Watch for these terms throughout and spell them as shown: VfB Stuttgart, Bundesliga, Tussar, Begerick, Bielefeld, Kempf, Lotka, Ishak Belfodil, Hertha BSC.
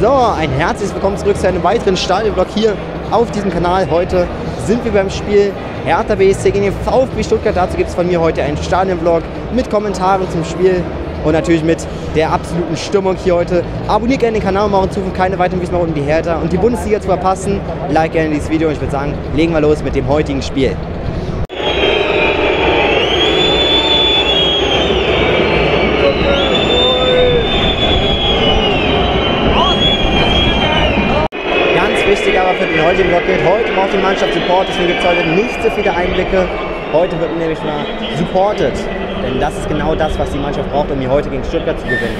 So, ein herzliches Willkommen zurück zu einem weiteren Stadionblock hier auf diesem Kanal. Heute sind wir beim Spiel Hertha BSC gegen den VfB Stuttgart. Dazu gibt es von mir heute einen Stadionblock mit Kommentaren zum Spiel und natürlich mit der absoluten Stimmung hier heute. Abonniert gerne den Kanal, um auch in Zukunft keine weiteren Videos mehr um die Hertha und die Bundesliga zu verpassen. Like gerne dieses Video und ich würde sagen, legen wir los mit dem heutigen Spiel. Heute braucht die Mannschaft Support, deswegen gibt es heute nicht so viele Einblicke. Heute wird nämlich mal supported, denn das ist genau das, was die Mannschaft braucht, um die heute gegen Stuttgart zu gewinnen.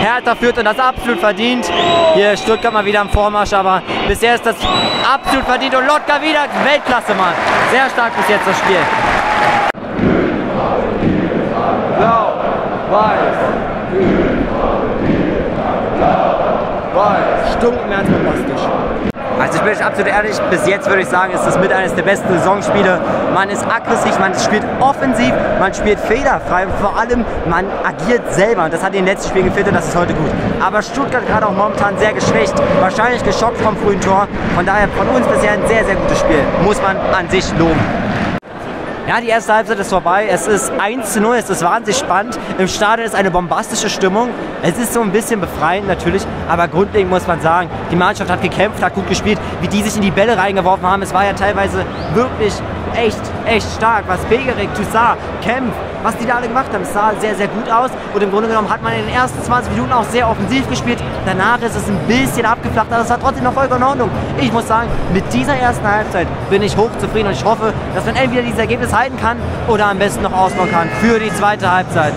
Hertha führt und das absolut verdient. Hier Stuttgart mal wieder im Vormarsch, aber bisher ist das absolut verdient und Lotka wieder Weltklasse, Mann. Sehr stark bis jetzt das Spiel. Blau, weiß, stunkenernst bombastisch. Also ich bin euch absolut ehrlich, bis jetzt würde ich sagen, ist das mit eines der besten Saisonspiele. Man ist aggressiv, man spielt offensiv, man spielt fehlerfrei und vor allem, man agiert selber. Und das hat in den letzten Spielen gefehlt und das ist heute gut. Aber Stuttgart gerade auch momentan sehr geschwächt, wahrscheinlich geschockt vom frühen Tor. Von daher von uns bisher ein sehr, sehr gutes Spiel. Muss man an sich loben. Ja, die erste Halbzeit ist vorbei, es ist 1:0, es ist wahnsinnig spannend, im Stadion ist eine bombastische Stimmung, es ist so ein bisschen befreiend natürlich, aber grundlegend muss man sagen, die Mannschaft hat gekämpft, hat gut gespielt, wie die sich in die Bälle reingeworfen haben, es war ja teilweise wirklich echt stark, was Begerick, Tussar, Kempf, was die da alle gemacht haben, es sah sehr, sehr gut aus und im Grunde genommen hat man in den ersten 20 Minuten auch sehr offensiv gespielt, danach ist es ein bisschen abgeflacht, aber es war trotzdem noch voll in Ordnung. Ich muss sagen, mit dieser ersten Halbzeit bin ich hochzufrieden und ich hoffe, dass man entweder dieses Ergebnis halten kann oder am besten noch ausbauen kann für die zweite Halbzeit.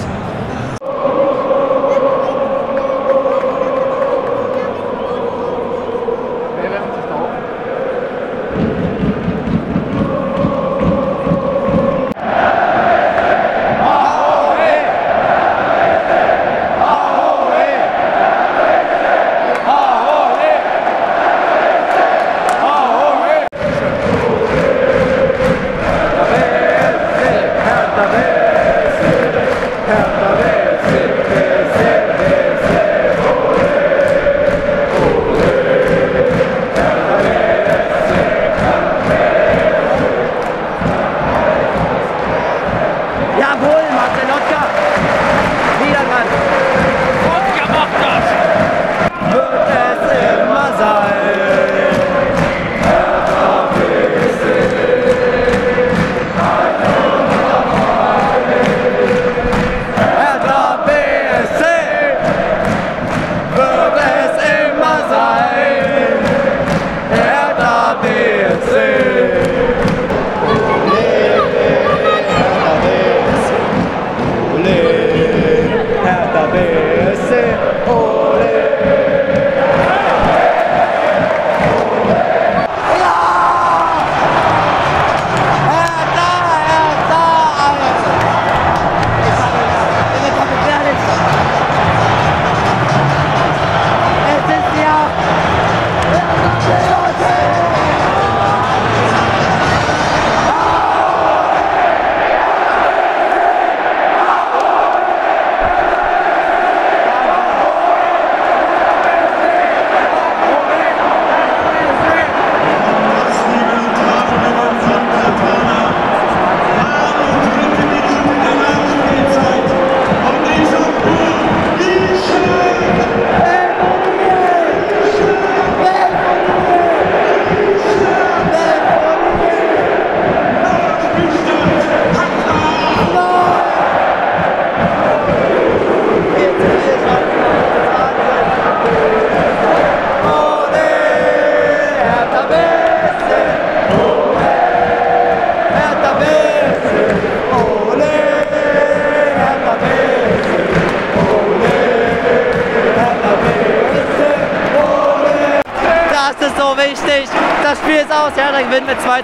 aus. Hertha gewinnt mit 2:0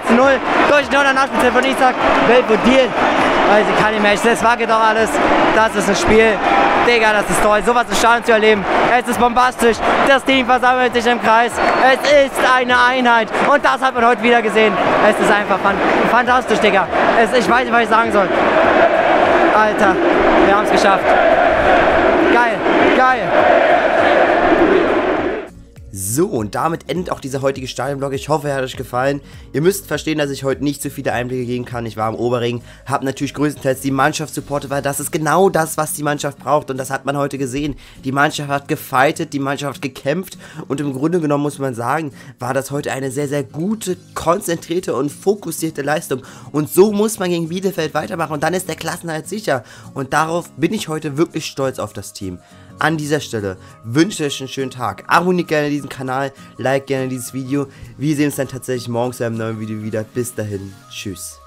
durch den 89. von Isak. Belfodil. Also ich kann nicht mehr, das wackelt doch alles. Das ist ein Spiel. Digga, das ist toll, sowas im Stadion zu erleben. Es ist bombastisch, das Team versammelt sich im Kreis. Es ist eine Einheit und das hat man heute wieder gesehen. Es ist einfach fantastisch, Digga. Ich weiß nicht, was ich sagen soll. Alter, wir haben es geschafft. Geil, geil. So, und damit endet auch dieser heutige Stadionvlog. Ich hoffe, er hat euch gefallen. Ihr müsst verstehen, dass ich heute nicht so viele Einblicke geben kann. Ich war am Oberring, habe natürlich größtenteils die Mannschaft supportet, weil das ist genau das, was die Mannschaft braucht. Und das hat man heute gesehen. Die Mannschaft hat gefightet, die Mannschaft hat gekämpft. Und im Grunde genommen muss man sagen, war das heute eine sehr, sehr gute, konzentrierte und fokussierte Leistung. Und so muss man gegen Bielefeld weitermachen. Und dann ist der Klassenerhalt sicher. Und darauf bin ich heute wirklich stolz auf das Team. An dieser Stelle wünsche ich euch einen schönen Tag. Abonniert gerne diesen Kanal, like gerne dieses Video. Wir sehen uns dann tatsächlich morgens in einem neuen Video wieder. Bis dahin, tschüss.